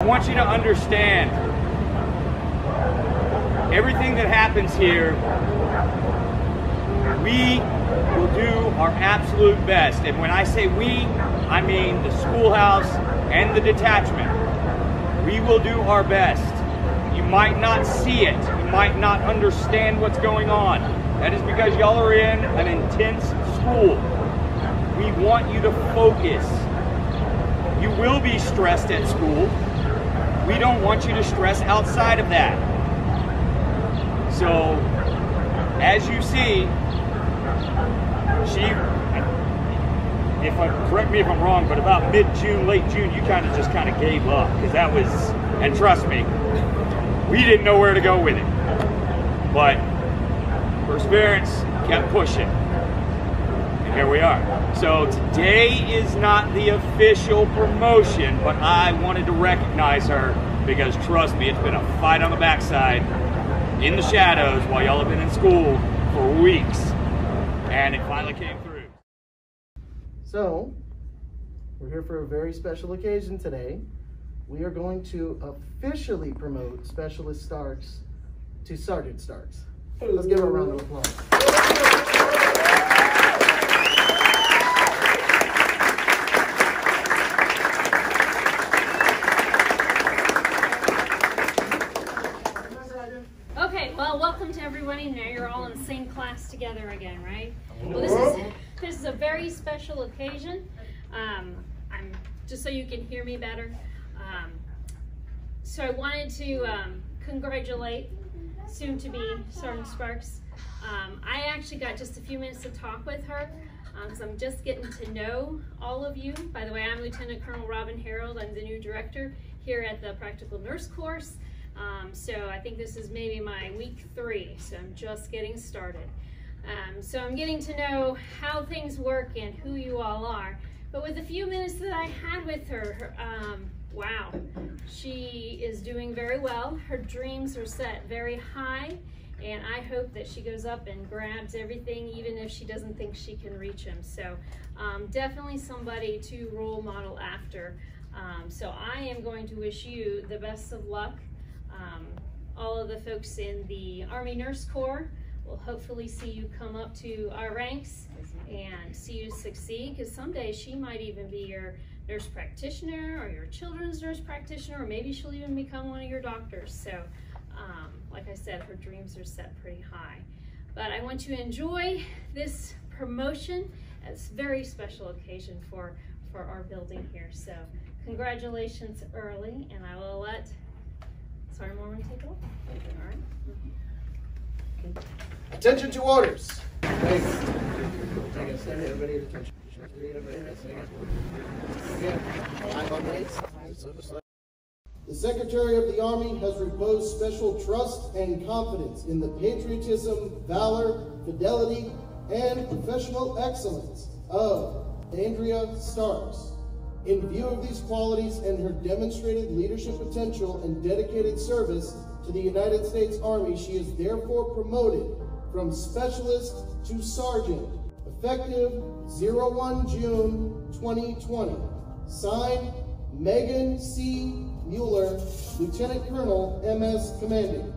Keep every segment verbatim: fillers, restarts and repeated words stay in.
I want you to understand everything that happens here. We will do our absolute best. And when I say we, I mean the schoolhouse and the detachment. We will do our best. You might not see it. You might not understand what's going on. That is because y'all are in an intense school. We want you to focus. You will be stressed at school. We don't want you to stress outside of that. So, as you see, she, if I, correct me if I'm wrong, but about mid-June, late June, you kind of just kind of gave up, because that was, and trust me, we didn't know where to go with it. But perseverance kept pushing, and here we are. So today is not the official promotion, but I wanted to recognize her because, trust me, it's been a fight on the backside in the shadows while y'all have been in school for weeks, and it finally came through. So, we're here for a very special occasion today. We are going to officially promote Specialist Starks to Sergeant Starks. Let's give her a round of applause. Okay, well, welcome to everybody. Now you're all in the same class together again, right? Well, this is, this is a very special occasion. Um, I'm just so you can hear me better. Um, so I wanted to um, congratulate soon-to-be Sergeant Starks. Um, I actually got just a few minutes to talk with her, because um, I'm just getting to know all of you. By the way, I'm Lieutenant Colonel Robin Harreld. I'm the new director here at the Practical Nurse Course. Um, so I think this is maybe my week three, so I'm just getting started. Um, so I'm getting to know how things work and who you all are. But with the few minutes that I had with her, um, wow, she is doing very well. Her dreams are set very high, and I hope that she goes up and grabs everything, even if she doesn't think she can reach them. So um, definitely somebody to role model after. Um, so I am going to wish you the best of luck. Um, all of the folks in the Army Nurse Corps will hopefully see you come up to our ranks and see you succeed, because someday she might even be your nurse practitioner or your children's nurse practitioner, or maybe she'll even become one of your doctors. So um, like I said, her dreams are set pretty high. But I want you to enjoy this promotion. It's a very special occasion for, for our building here. So congratulations early, and I will let Sergeant Mormon take it off. All right. Mm-hmm. Okay. Attention to orders. The Secretary of the Army has reposed special trust and confidence in the patriotism, valor, fidelity, and professional excellence of Andrea Starks. In view of these qualities and her demonstrated leadership potential and dedicated service to the United States Army, she is therefore promoted from specialist to sergeant, effective zero one June twenty twenty. Signed, Megan C. Mueller, Lieutenant Colonel, M S Commanding.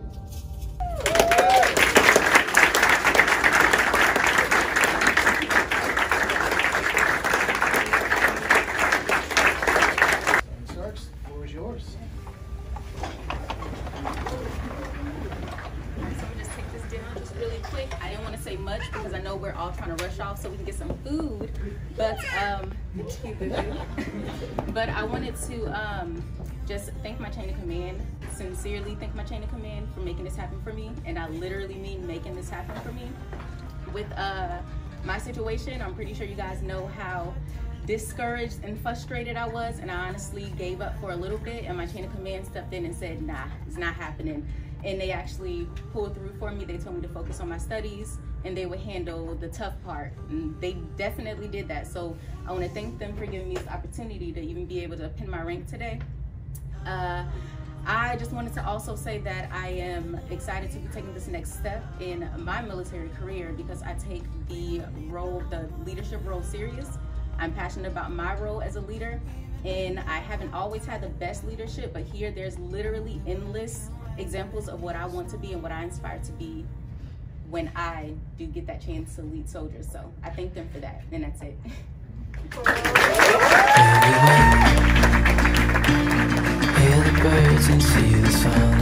Starks, the floor is yours. Really quick, I didn't want to say much because I know we're all trying to rush off so we can get some food, but um but I wanted to um just thank my chain of command, sincerely thank my chain of command for making this happen for me, and I literally mean making this happen for me. With uh my situation, I'm pretty sure you guys know how discouraged and frustrated I was, and I honestly gave up for a little bit, and my chain of command stepped in and said, nah, it's not happening. And they actually pulled through for me. They told me to focus on my studies, and they would handle the tough part. And they definitely did that. So I want to thank them for giving me this opportunity to even be able to pin my rank today. Uh, I just wanted to also say that I am excited to be taking this next step in my military career, because I take the role, the leadership role, serious. I'm passionate about my role as a leader, and I haven't always had the best leadership, but here there's literally endless examples of what I want to be and what I inspire to be when I do get that chance to lead soldiers. So I thank them for that, and that's it. Hear the birds and see the sun.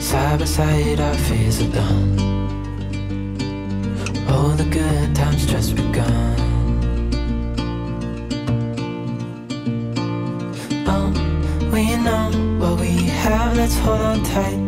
Side by side our fears are done. All the good times just begun. Oh, we know what we have, let's hold on tight.